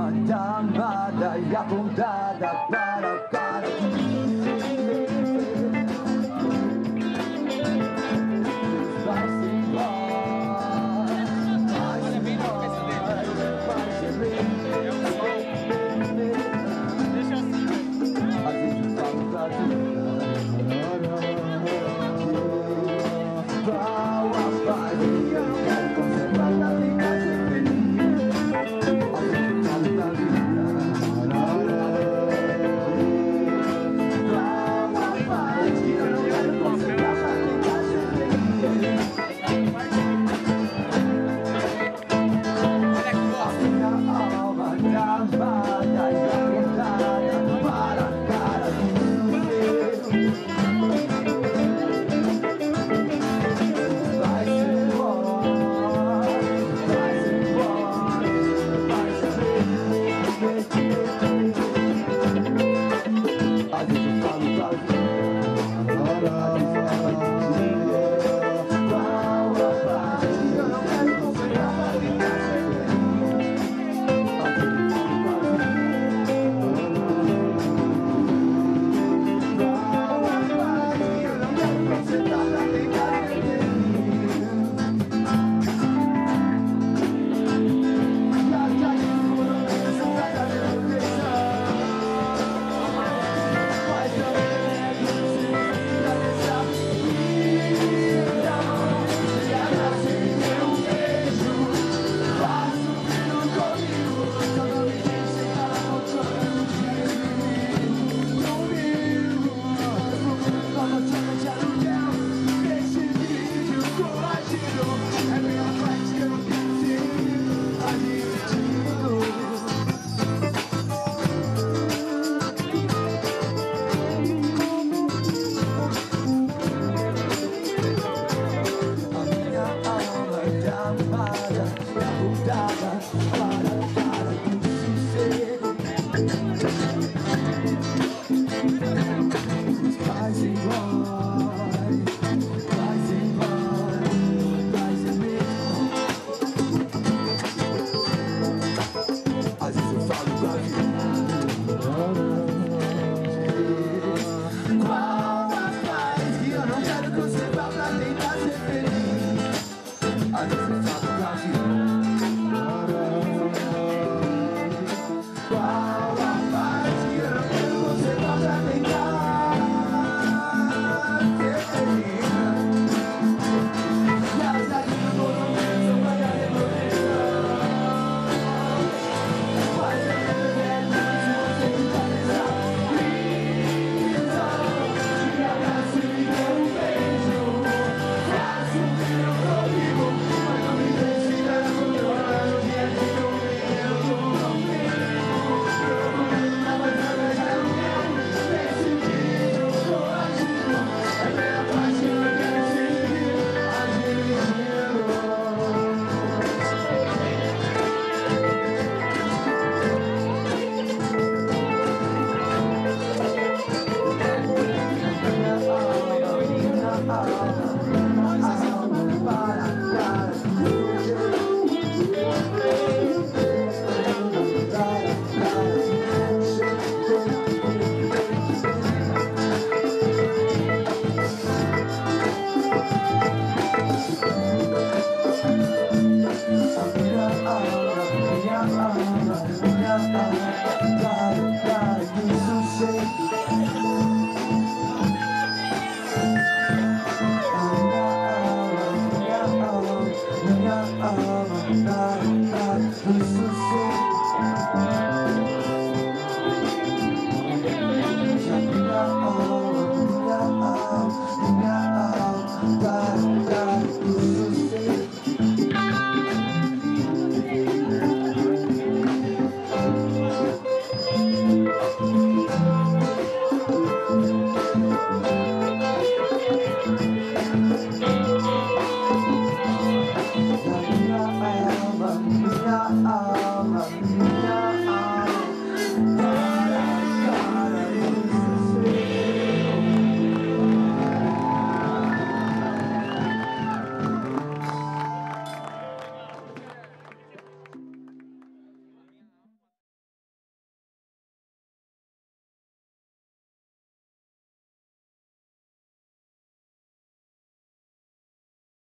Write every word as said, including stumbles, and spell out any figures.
arma da armada e apontada para cá.